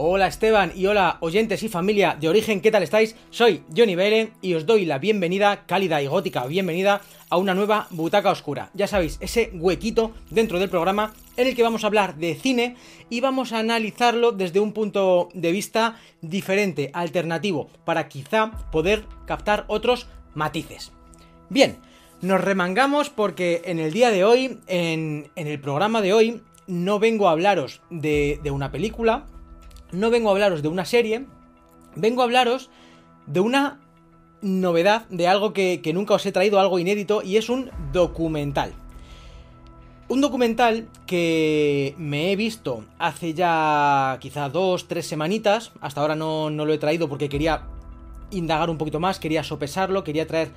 Hola Esteban y hola oyentes y familia de Origen, ¿qué tal estáis? Soy Joni BL y os doy la bienvenida, cálida y gótica bienvenida, a una nueva Butaca Oscura. Ya sabéis, ese huequito dentro del programa en el que vamos a hablar de cine y vamos a analizarlo desde un punto de vista diferente, alternativo, para quizá poder captar otros matices. Bien, nos remangamos porque en el día de hoy, en el programa de hoy, no vengo a hablaros de una película. No vengo a hablaros de una serie, vengo a hablaros de una novedad, de algo que nunca os he traído, algo inédito, y es un documental. Un documental que me he visto hace ya quizá 2-3 semanitas, hasta ahora no lo he traído porque quería indagar un poquito más, quería sopesarlo, quería traer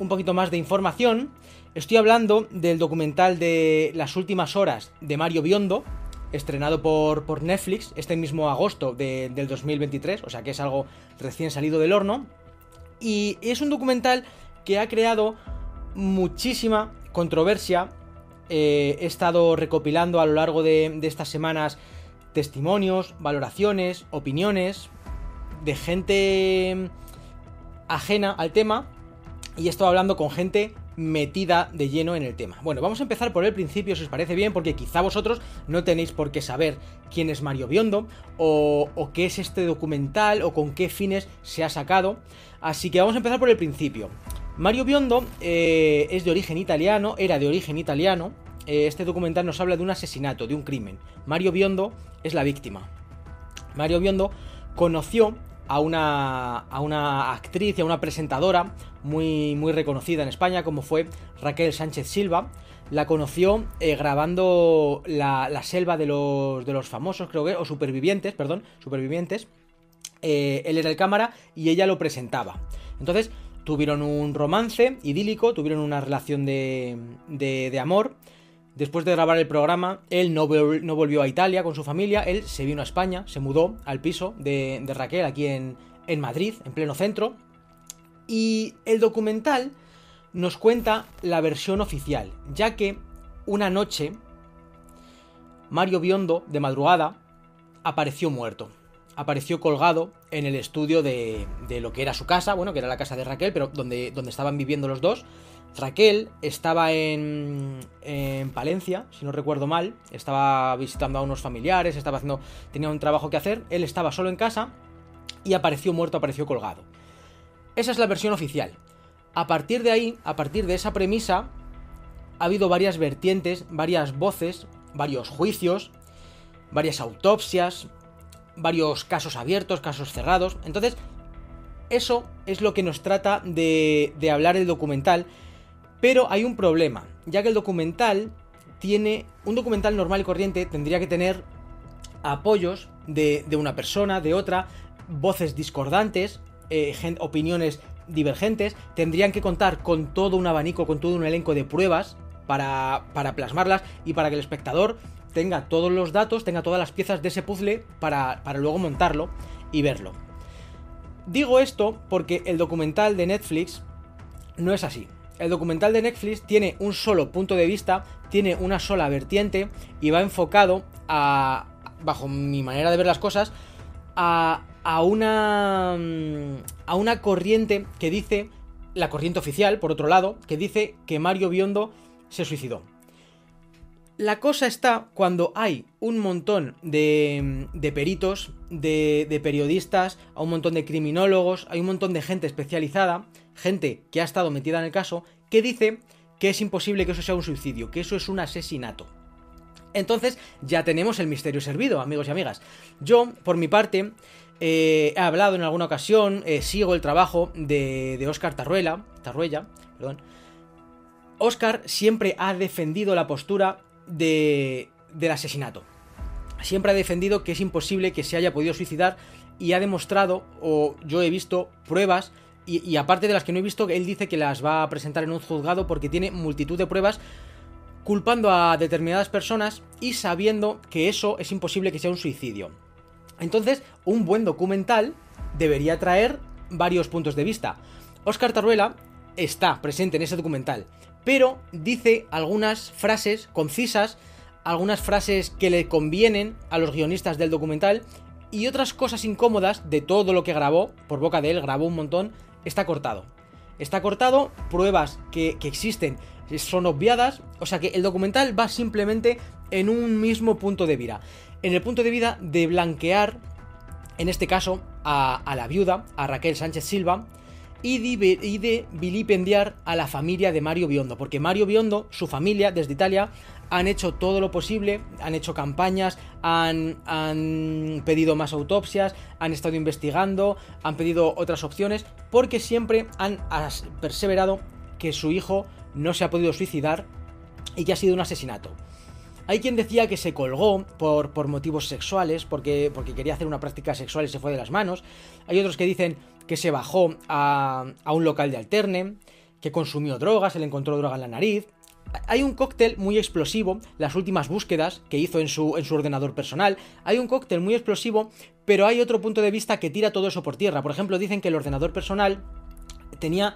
un poquito más de información. Estoy hablando del documental de Las últimas horas de Mario Biondo, estrenado por Netflix este mismo agosto del 2023, o sea que es algo recién salido del horno, y es un documental que ha creado muchísima controversia. He estado recopilando a lo largo de estas semanas testimonios, valoraciones, opiniones de gente ajena al tema, y he estado hablando con gente metida de lleno en el tema. Bueno, vamos a empezar por el principio, si os parece bien, porque quizá vosotros no tenéis por qué saber quién es Mario Biondo o qué es este documental o con qué fines se ha sacado. Así que vamos a empezar por el principio. Mario Biondo es de origen italiano, era de origen italiano. Este documental nos habla de un asesinato, de un crimen. Mario Biondo es la víctima. Mario Biondo conoció a una actriz y a una presentadora muy reconocida en España, como fue Raquel Sánchez Silva. La conoció grabando la selva de los famosos, creo que, o supervivientes, perdón, supervivientes. Él era el cámara y ella lo presentaba. Entonces tuvieron un romance idílico, tuvieron una relación de amor. Después de grabar el programa, él no volvió a Italia con su familia, él se vino a España, se mudó al piso de Raquel, aquí en Madrid, en pleno centro. Y el documental nos cuenta la versión oficial, ya que una noche Mario Biondo, de madrugada, apareció muerto. Apareció colgado en el estudio de lo que era su casa, bueno, que era la casa de Raquel, pero donde estaban viviendo los dos. Raquel estaba en Palencia, si no recuerdo mal, estaba visitando a unos familiares, tenía un trabajo que hacer, él estaba solo en casa y apareció muerto, apareció colgado. Esa es la versión oficial. A partir de ahí, a partir de esa premisa, ha habido varias vertientes, varias voces, varios juicios, varias autopsias, varios casos abiertos, casos cerrados. Entonces, eso es lo que nos trata de hablar el documental. Pero hay un problema, ya que el documental tiene... Un documental normal y corriente tendría que tener apoyos de una persona, de otra, voces discordantes, opiniones divergentes. Tendrían que contar con todo un abanico, con todo un elenco de pruebas para plasmarlas y para que el espectador tenga todos los datos, tenga todas las piezas de ese puzzle para luego montarlo y verlo. Digo esto porque el documental de Netflix no es así. El documental de Netflix tiene un solo punto de vista, tiene una sola vertiente y va enfocado a, bajo mi manera de ver las cosas, a una corriente que dice, la corriente oficial, por otro lado, que dice que Mario Biondo se suicidó. La cosa está cuando hay un montón de peritos, de periodistas, a un montón de criminólogos, hay un montón de gente especializada, gente que ha estado metida en el caso, que dice que es imposible que eso sea un suicidio, que eso es un asesinato. Entonces ya tenemos el misterio servido, amigos y amigas. Yo, por mi parte, he hablado en alguna ocasión, sigo el trabajo de Óscar Tarruella, perdón. Óscar siempre ha defendido la postura del asesinato. Siempre ha defendido que es imposible que se haya podido suicidar y ha demostrado, o yo he visto, pruebas. Y aparte de las que no he visto, él dice que las va a presentar en un juzgado porque tiene multitud de pruebas culpando a determinadas personas y sabiendo que eso es imposible que sea un suicidio. Entonces, un buen documental debería traer varios puntos de vista. Óscar Tarruella está presente en ese documental, pero dice algunas frases concisas, algunas frases que le convienen a los guionistas del documental y otras cosas incómodas de todo lo que grabó, por boca de él, grabó un montón, está cortado. Está cortado, pruebas que existen son obviadas, o sea que el documental va simplemente en un mismo punto de vida. En el punto de vida de blanquear, en este caso, a la viuda, a Raquel Sánchez Silva, y de vilipendiar a la familia de Mario Biondo, porque Mario Biondo, su familia desde Italia, han hecho todo lo posible, han hecho campañas, han pedido más autopsias, han estado investigando, han pedido otras opciones, porque siempre han perseverado que su hijo no se ha podido suicidar y que ha sido un asesinato. Hay quien decía que se colgó por motivos sexuales, porque quería hacer una práctica sexual y se fue de las manos. Hay otros que dicen que se bajó a un local de alterne, que consumió drogas, se le encontró droga en la nariz. Hay un cóctel muy explosivo, las últimas búsquedas que hizo en su ordenador personal, hay un cóctel muy explosivo, pero hay otro punto de vista que tira todo eso por tierra. Por ejemplo, dicen que el ordenador personal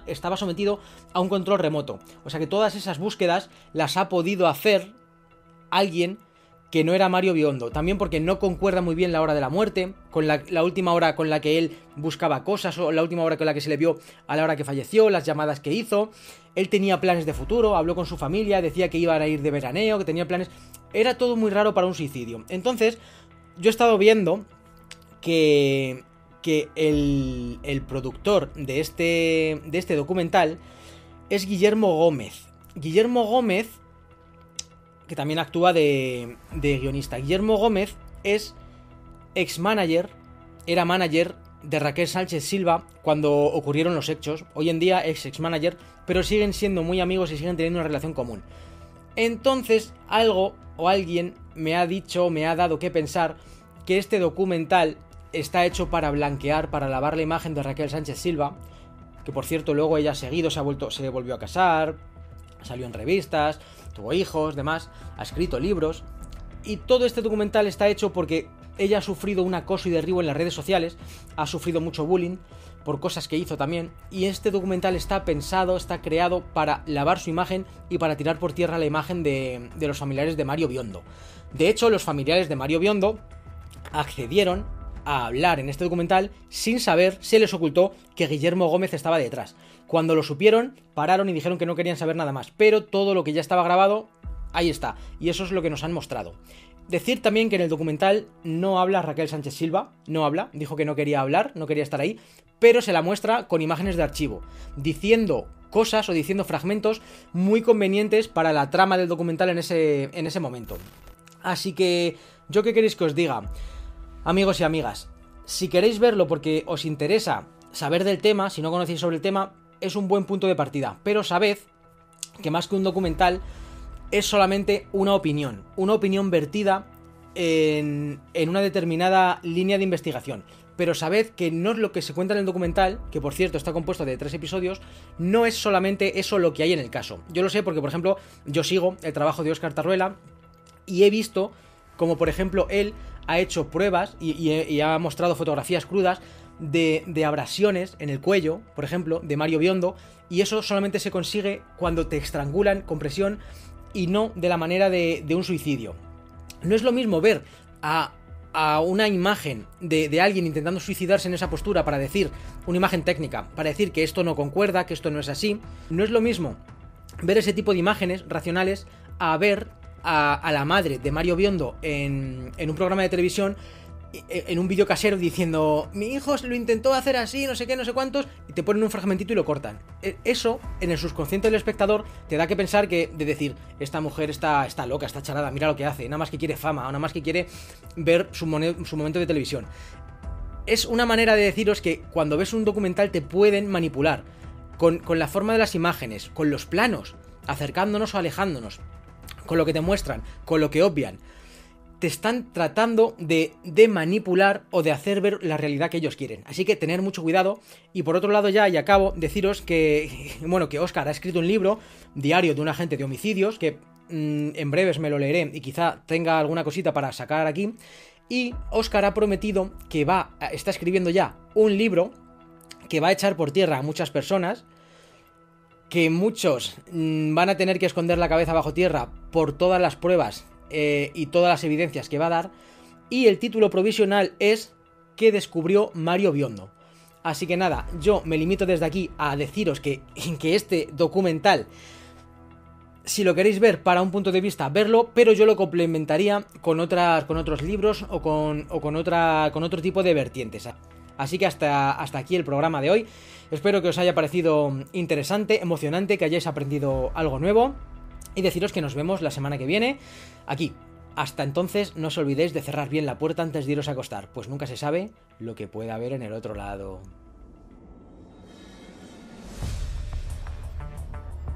estaba sometido a un control remoto. O sea que todas esas búsquedas las ha podido hacer alguien que no era Mario Biondo, también porque no concuerda muy bien la hora de la muerte con la última hora con la que él buscaba cosas, o la última hora con la que se le vio a la hora que falleció, las llamadas que hizo. Él tenía planes de futuro, habló con su familia, decía que iban a ir de veraneo, que tenía planes. Era todo muy raro para un suicidio. Entonces, yo he estado viendo que el productor de este documental es Guillermo Gómez. Guillermo Gómez, que también actúa de guionista. Guillermo Gómez es ex-manager, era manager de Raquel Sánchez Silva cuando ocurrieron los hechos. Hoy en día es ex-manager, pero siguen siendo muy amigos y siguen teniendo una relación común. Entonces, algo o alguien me ha dicho, me ha dado que pensar que este documental está hecho para blanquear, para lavar la imagen de Raquel Sánchez Silva, que por cierto luego ella seguido se volvió a casar, salió en revistas, tuvo hijos, demás, ha escrito libros, y todo este documental está hecho porque ella ha sufrido un acoso y derribo en las redes sociales, ha sufrido mucho bullying por cosas que hizo también, y este documental está pensado, está creado para lavar su imagen y para tirar por tierra la imagen de los familiares de Mario Biondo. De hecho, los familiares de Mario Biondo accedieron a hablar en este documental sin saber, se les ocultó que Guillermo Gómez estaba detrás. Cuando lo supieron, pararon y dijeron que no querían saber nada más, pero todo lo que ya estaba grabado, ahí está, y eso es lo que nos han mostrado. Decir también que en el documental no habla Raquel Sánchez Silva, no habla, dijo que no quería hablar, no quería estar ahí, pero se la muestra con imágenes de archivo, diciendo cosas o diciendo fragmentos muy convenientes para la trama del documental en ese momento. Así que, ¿yo qué queréis que os diga? Amigos y amigas, si queréis verlo porque os interesa saber del tema, si no conocéis sobre el tema, es un buen punto de partida, pero sabed que más que un documental es solamente una opinión vertida en una determinada línea de investigación. Pero sabed que no es lo que se cuenta en el documental, que por cierto está compuesto de 3 episodios, no es solamente eso lo que hay en el caso. Yo lo sé porque, por ejemplo, yo sigo el trabajo de Óscar Tarruella y he visto como, por ejemplo, él ha hecho pruebas y ha mostrado fotografías crudas de abrasiones en el cuello, por ejemplo, de Mario Biondo, y eso solamente se consigue cuando te estrangulan con presión y no de la manera de un suicidio. No es lo mismo ver a una imagen de alguien intentando suicidarse en esa postura para decir, una imagen técnica, para decir que esto no concuerda, que esto no es así. No es lo mismo ver ese tipo de imágenes racionales a ver a la madre de Mario Biondo en un programa de televisión, en un vídeo casero, diciendo mi hijo lo intentó hacer así, no sé qué, no sé cuántos, y te ponen un fragmentito y lo cortan. Eso, en el subconsciente del espectador, te da que pensar que, de decir, esta mujer está loca, está charada, mira lo que hace, nada más que quiere fama, o nada más que quiere ver su momento de televisión. Es una manera de deciros que cuando ves un documental te pueden manipular con la forma de las imágenes, con los planos, acercándonos o alejándonos, con lo que te muestran, con lo que obvian. Te están tratando de manipular o de hacer ver la realidad que ellos quieren. Así que tener mucho cuidado. Y por otro lado, ya, y acabo, deciros que Óscar ha escrito un libro, Diario de un agente de homicidios, que en breves me lo leeré y quizá tenga alguna cosita para sacar aquí. Y Óscar ha prometido que está escribiendo ya un libro que va a echar por tierra a muchas personas, que muchos van a tener que esconder la cabeza bajo tierra por todas las pruebas y todas las evidencias que va a dar, y el título provisional es ¿Qué descubrió Mario Biondo? Así que nada, yo me limito desde aquí a deciros que este documental, si lo queréis ver para un punto de vista, verlo, pero yo lo complementaría con otros libros o con otro tipo de vertientes. Así que hasta aquí el programa de hoy. Espero que os haya parecido interesante, emocionante, que hayáis aprendido algo nuevo. Y deciros que nos vemos la semana que viene aquí. Hasta entonces, no os olvidéis de cerrar bien la puerta antes de iros a acostar, pues nunca se sabe lo que puede haber en el otro lado.